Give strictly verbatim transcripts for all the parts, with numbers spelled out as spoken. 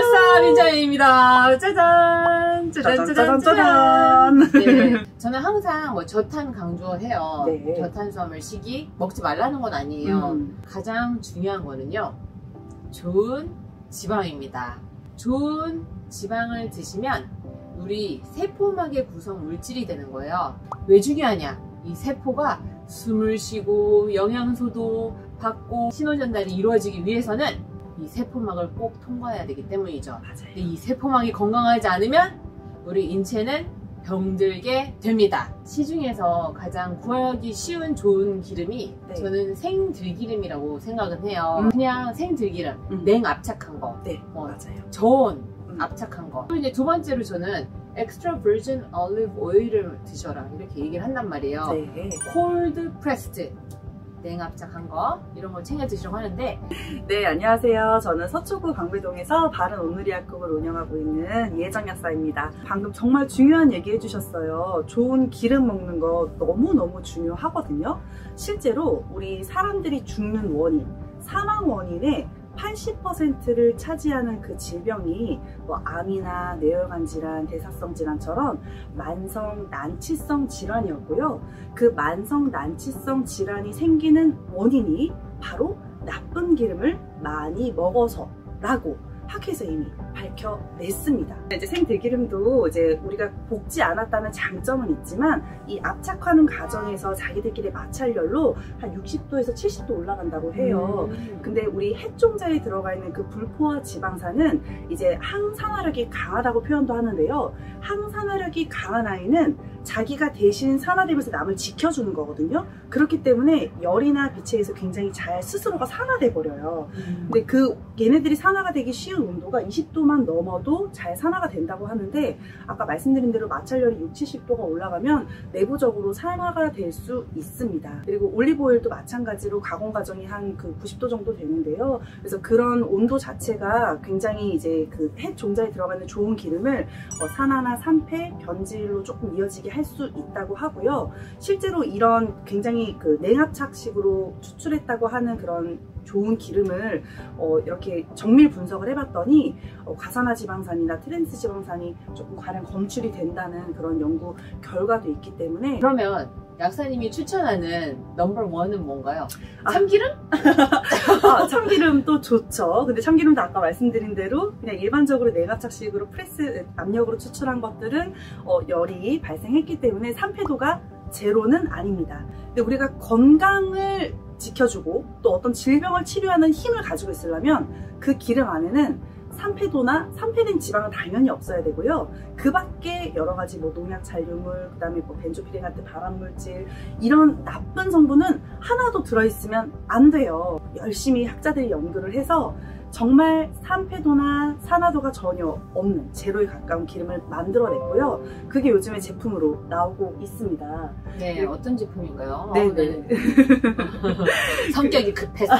안녕하세요, 민자연입니다. 짜잔! 짜잔, 짜잔, 짜잔! 네. 저는 항상 뭐 저탄 강조를 해요. 네. 저탄수 일식이 먹지 말라는 건 아니에요. 음. 가장 중요한 거는요, 좋은 지방입니다. 좋은 지방을 드시면 우리 세포막의 구성 물질이 되는 거예요. 왜 중요하냐? 이 세포가 숨을 쉬고 영양소도 받고 신호전달이 이루어지기 위해서는 이 세포막을 꼭 통과해야 되기 때문이죠. 맞아요. 근데 이 세포막이 건강하지 않으면 우리 인체는 병들게 됩니다. 시중에서 가장 구하기 쉬운 좋은 기름이 네. 저는 생들기름이라고 생각은 해요. 음. 그냥 생들기름, 음. 냉압착한 거, 네, 어, 맞아요. 저온 음. 압착한 거. 그리고 이제 두 번째로 저는 엑스트라 버진 올리브 오일을 드셔라 이렇게 얘기를 한단 말이에요. 네. 콜드 프레스드. 냉압착한 거 이런 걸 챙겨 드시라고 하는데 네, 안녕하세요. 저는 서초구 강배동에서 바른 오늘의 약국을 운영하고 있는 이혜연 약사입니다. 방금 정말 중요한 얘기 해주셨어요. 좋은 기름 먹는 거 너무너무 중요하거든요. 실제로 우리 사람들이 죽는 원인, 사망 원인의 팔십 퍼센트를 차지하는 그 질병이 뭐 암이나 뇌혈관 질환, 대사성 질환처럼 만성 난치성 질환이었고요. 그 만성 난치성 질환이 생기는 원인이 바로 나쁜 기름을 많이 먹어서 라고 학회에서 이미 밝혀냈습니다. 이제 생들기름도 이제 우리가 볶지 않았다는 장점은 있지만 이 압착하는 과정에서 자기들끼리 마찰열로 한 육십 도에서 칠십 도 올라간다고 해요. 음. 근데 우리 핵종자에 들어가 있는 그 불포화 지방산은 이제 항산화력이 강하다고 표현도 하는데요. 항산화력이 강한 아이는 자기가 대신 산화되면서 남을 지켜주는 거거든요. 그렇기 때문에 열이나 빛에서 굉장히 잘 스스로가 산화돼 버려요. 음. 근데 그 얘네들이 산화가 되기 쉬운 온도가 이십 도만 넘어도 잘 산화가 된다고 하는데 아까 말씀드린 대로 마찰열이 육십, 칠십 도가 올라가면 내부적으로 산화가 될 수 있습니다. 그리고 올리브오일도 마찬가지로 가공 과정이 한 그 구십 도 정도 되는데요. 그래서 그런 온도 자체가 굉장히 이제 그 햇 종자에 들어가는 좋은 기름을 어, 산화나 산패, 변질로 조금 이어지게 할 수 있다고 하고요. 실제로 이런 굉장히 그 냉압착식으로 추출했다고 하는 그런 좋은 기름을 어, 이렇게 정밀 분석을 해봤더니 어, 과산화 지방산이나 트랜스 지방산이 조금 과량 검출이 된다는 그런 연구 결과도 있기 때문에. 그러면 약사님이 추천하는 넘버원은 뭔가요? 아, 참기름? 아, 참기름도 좋죠. 근데 참기름도 아까 말씀드린 대로 그냥 일반적으로 내압착식으로 프레스 압력으로 추출한 것들은 어, 열이 발생했기 때문에 산패도가 제로는 아닙니다. 근데 우리가 건강을 지켜주고 또 어떤 질병을 치료하는 힘을 가지고 있으려면 그 기름 안에는 산패도나 산패된 지방은 당연히 없어야 되고요. 그 밖에 여러 가지 뭐 농약 잔류물, 그 다음에 뭐 벤조피렌 같은 발암물질 이런 나쁜 성분은 하나도 들어있으면 안 돼요. 열심히 학자들이 연구를 해서 정말 산패도나 산화도가 전혀 없는 제로에 가까운 기름을 만들어냈고요. 그게 요즘에 제품으로 나오고 있습니다. 네, 그리고... 어떤 제품인가요? 네, 네. 성격이 급해서.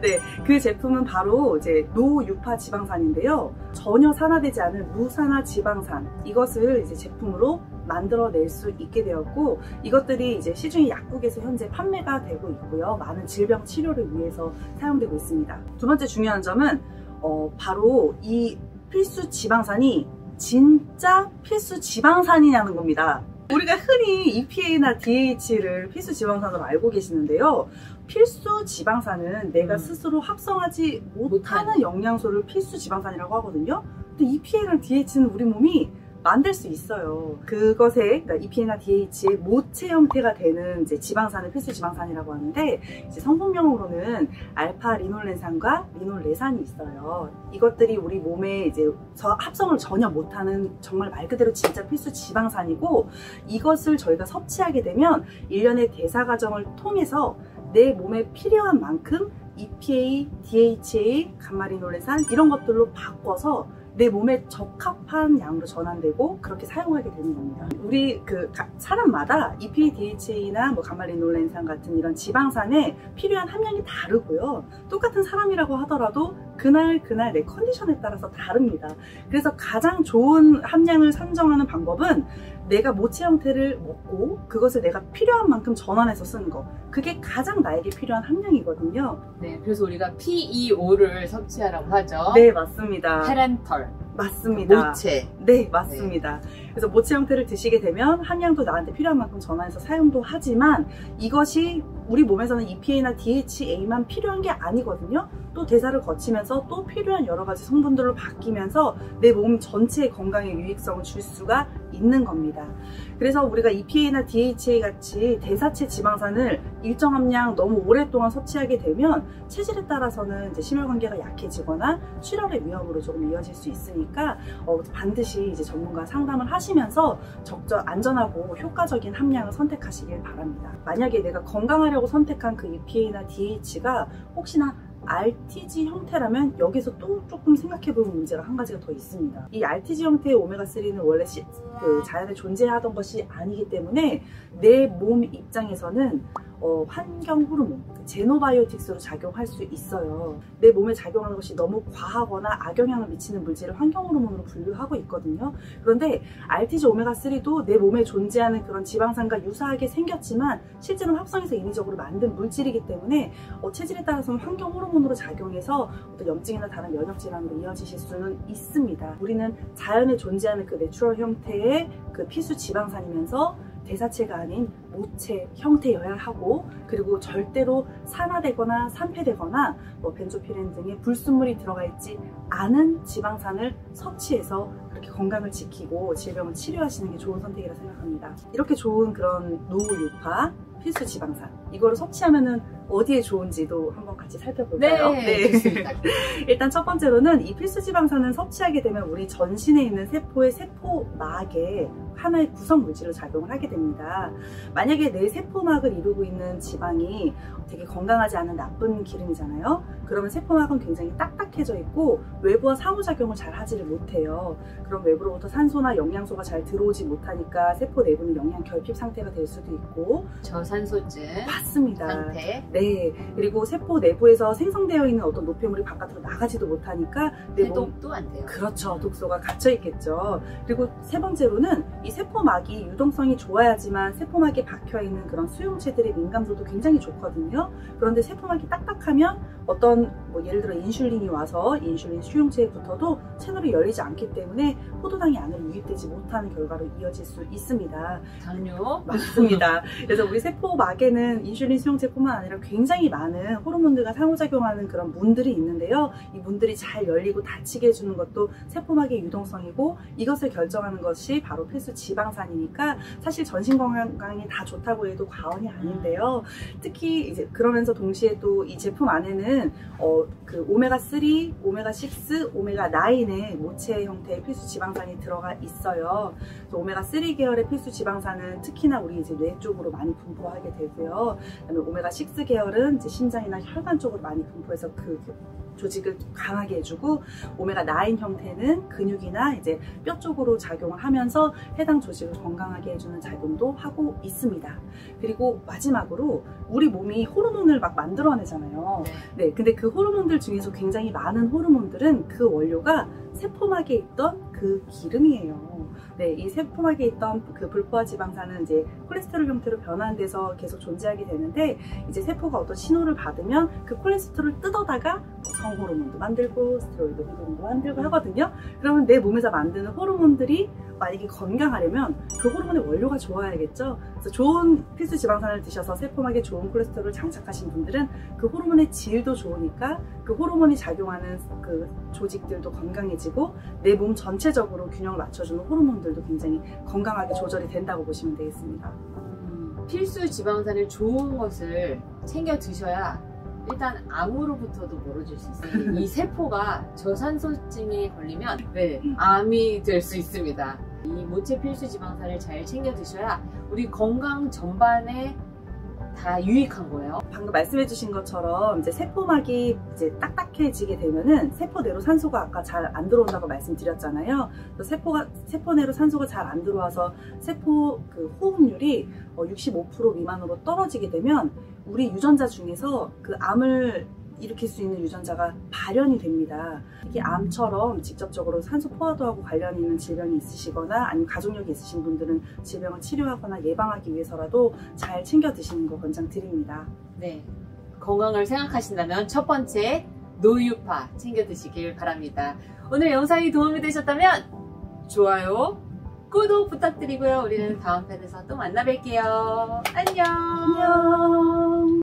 네, 그 제품은 바로 이제 노유파 지방산인데요. 전혀 산화되지 않은 무산화 지방산 이것을 이제 제품으로 만들어낼 수 있게 되었고 이것들이 이제 시중의 약국에서 현재 판매가 되고 있고요. 많은 질병 치료를 위해서 사용되고 있습니다. 두 번째 중요한 점은 어, 바로 이 필수 지방산이 진짜 필수 지방산이냐는 겁니다. 우리가 흔히 이피에이나 디에이치를 필수 지방산으로 알고 계시는데요. 필수 지방산은 내가 음. 스스로 합성하지 못하는 영양소를 필수 지방산이라고 하거든요. 근데 이피에이랑 디에이치는 우리 몸이 만들 수 있어요. 그것에 그러니까 이피에이나 디에이치의 모체 형태가 되는 이제 지방산을 필수 지방산이라고 하는데 이제 성분명으로는 알파 리놀레산과 리놀레산이 있어요. 이것들이 우리 몸에 이제 합성을 전혀 못하는 정말 말 그대로 진짜 필수 지방산이고 이것을 저희가 섭취하게 되면 일련의 대사 과정을 통해서 내 몸에 필요한 만큼 이피에이, 디에이치에이, 감마 리놀레산 이런 것들로 바꿔서 내 몸에 적합한 양으로 전환되고 그렇게 사용하게 되는 겁니다. 우리 그 사람마다 이피에이, 디에이치에이나 뭐 감마 리놀레산 같은 이런 지방산에 필요한 함량이 다르고요. 똑같은 사람이라고 하더라도 그날 그날 내 컨디션에 따라서 다릅니다. 그래서 가장 좋은 함량을 산정하는 방법은 내가 모체 형태를 먹고 그것을 내가 필요한 만큼 전환해서 쓰는 거, 그게 가장 나에게 필요한 함량이거든요. 네, 그래서 우리가 피이오를 섭취하라고 하죠. 네, 맞습니다. 페렌털. 맞습니다. 모체. 네, 맞습니다. 네. 그래서 모체 형태를 드시게 되면 함량도 나한테 필요한 만큼 전환해서 사용도 하지만, 이것이 우리 몸에서는 이피에이나 디에이치에이만 필요한 게 아니거든요. 또 대사를 거치면서 또 필요한 여러 가지 성분들로 바뀌면서 내 몸 전체의 건강에 유익성을 줄 수가 있는 겁니다. 그래서 우리가 이피에이나 디에이치에이 같이 대사체 지방산을 일정 함량 너무 오랫동안 섭취하게 되면 체질에 따라서는 이제 심혈관계가 약해지거나 출혈의 위험으로 조금 이어질 수 있으니까 어, 반드시 이제 전문가 상담을 하시면서 적절 안전하고 효과적인 함량을 선택하시길 바랍니다. 만약에 내가 건강하려고 선택한 그 이피에이나 디에이치가 혹시나 알티지 형태라면 여기서 또 조금 생각해볼 문제가 한 가지가 더 있습니다. 이 알티지 형태의 오메가삼는 원래 시, 그 자연에 존재하던 것이 아니기 때문에 내 몸 입장에서는 어, 환경 호르몬, 제노바이오틱스로 작용할 수 있어요. 내 몸에 작용하는 것이 너무 과하거나 악영향을 미치는 물질을 환경 호르몬으로 분류하고 있거든요. 그런데 알티지 오메가삼도 내 몸에 존재하는 그런 지방산과 유사하게 생겼지만 실제는 합성해서 인위적으로 만든 물질이기 때문에 어, 체질에 따라서는 환경 호르몬으로 작용해서 어떤 염증이나 다른 면역 질환으로 이어지실 수는 있습니다. 우리는 자연에 존재하는 그 내추럴 형태의 그 필수 지방산이면서 대사체가 아닌 모체 형태여야 하고, 그리고 절대로 산화되거나 산패되거나 뭐 벤조피렌 등의 불순물이 들어가 있지 않은 지방산을 섭취해서 그렇게 건강을 지키고 질병을 치료하시는 게 좋은 선택이라 생각합니다. 이렇게 좋은 그런 노유파 필수 지방산, 이거를 섭취하면은 어디에 좋은지도 한번 같이 살펴볼까요? 네, 네. 일단 첫 번째로는 이 필수 지방산은 섭취하게 되면 우리 전신에 있는 세포의 세포막에 하나의 구성 물질로 작용을 하게 됩니다. 만약에 내 세포막을 이루고 있는 지방이 되게 건강하지 않은 나쁜 기름이잖아요. 그러면 세포막은 굉장히 딱딱해져 있고 외부와 상호작용을 잘 하지를 못해요. 그럼 외부로부터 산소나 영양소가 잘 들어오지 못하니까 세포 내부는 영양 결핍 상태가 될 수도 있고 저산소증 맞습니다. 상태. 네. 그리고 세포 내부에서 생성되어 있는 어떤 노폐물이 바깥으로 나가지도 못하니까 내 몸, 해독도 안 돼요. 그렇죠. 독소가 갇혀 있겠죠. 그리고 세 번째로는 이 세포막이 유동성이 좋아야지만 세포막에 박혀있는 그런 수용체들의 민감도도 굉장히 좋거든요. 그런데 세포막이 딱딱하면 어떤 뭐 예를 들어 인슐린이 와서 인슐린 수용체에 붙어도 채널이 열리지 않기 때문에 포도당이 안으로 유입되지 못하는 결과로 이어질 수 있습니다. 당뇨? 맞습니다. 그래서 우리 세포막에는 인슐린 수용체뿐만 아니라 굉장히 많은 호르몬들과 상호작용하는 그런 문들이 있는데요. 이 문들이 잘 열리고 닫히게 해주는 것도 세포막의 유동성이고, 이것을 결정하는 것이 바로 필수 지방산이니까 사실 전신 건강이 다 좋다고 해도 과언이 아닌데요. 특히 이제 그러면서 동시에 또 이 제품 안에는 어, 그 오메가삼, 오메가육, 오메가구의 모체 형태의 필수 지방산이 들어가 있어요. 오메가삼 계열의 필수 지방산은 특히나 우리 이제 뇌 쪽으로 많이 분포하게 되고요. 그다음에 오메가육 계열은 이제 심장이나 혈관 쪽으로 많이 분포해서 그 조직을 강하게 해주고, 오메가구 형태는 근육이나 이제 뼈 쪽으로 작용을 하면서 해당 조직을 건강하게 해주는 작용도 하고 있습니다. 그리고 마지막으로 우리 몸이 호르몬을 막 만들어내잖아요. 네. 근데 그 호르몬들 중에서 굉장히 많은 호르몬들은 그 원료가 세포막에 있던 그 기름이에요. 네, 이 세포막에 있던 그 불포화 지방산은 이제 콜레스테롤 형태로 변환돼서 계속 존재하게 되는데, 이제 세포가 어떤 신호를 받으면 그 콜레스테롤을 뜯어다가 성호르몬도 만들고 스테로이드 호르몬도 만들고 하거든요. 그러면 내 몸에서 만드는 호르몬들이 만약에 건강하려면 그 호르몬의 원료가 좋아야겠죠. 그래서 좋은 필수 지방산을 드셔서 세포막에 좋은 콜레스테롤을 장착하신 분들은 그 호르몬의 질도 좋으니까 그 호르몬이 작용하는 그 조직들도 건강해지고 내 몸 전체적으로 균형을 맞춰주는 호르몬들도 굉장히 건강하게 조절이 된다고 보시면 되겠습니다. 음, 필수 지방산의 좋은 것을 챙겨 드셔야 일단 암으로부터도 멀어질 수 있어요. 이 세포가 저산소증에 걸리면 네, 암이 될 수 있습니다. 이 모체 필수 지방산을 잘 챙겨 드셔야 우리 건강 전반에 다 유익한 거예요. 방금 말씀해주신 것처럼 이제 세포막이 이제 딱딱해지게 되면은 세포내로 산소가 아까 잘 안 들어온다고 말씀드렸잖아요. 또 세포가 세포내로 산소가 잘 안 들어와서 세포 그 호흡률이 육십오 퍼센트 미만으로 떨어지게 되면 우리 유전자 중에서 그 암을 일으킬 수 있는 유전자가 발현이 됩니다. 특히 암처럼 직접적으로 산소 포화도하고 관련이 있는 질병이 있으시거나 아니면 가족력이 있으신 분들은 질병을 치료하거나 예방하기 위해서라도 잘 챙겨 드시는 거 권장드립니다. 네, 건강을 생각하신다면 첫 번째 노유파 챙겨 드시길 바랍니다. 오늘 영상이 도움이 되셨다면 좋아요, 구독 부탁드리고요. 우리는 다음 편에서 또 만나 뵐게요. 안녕. 안녕.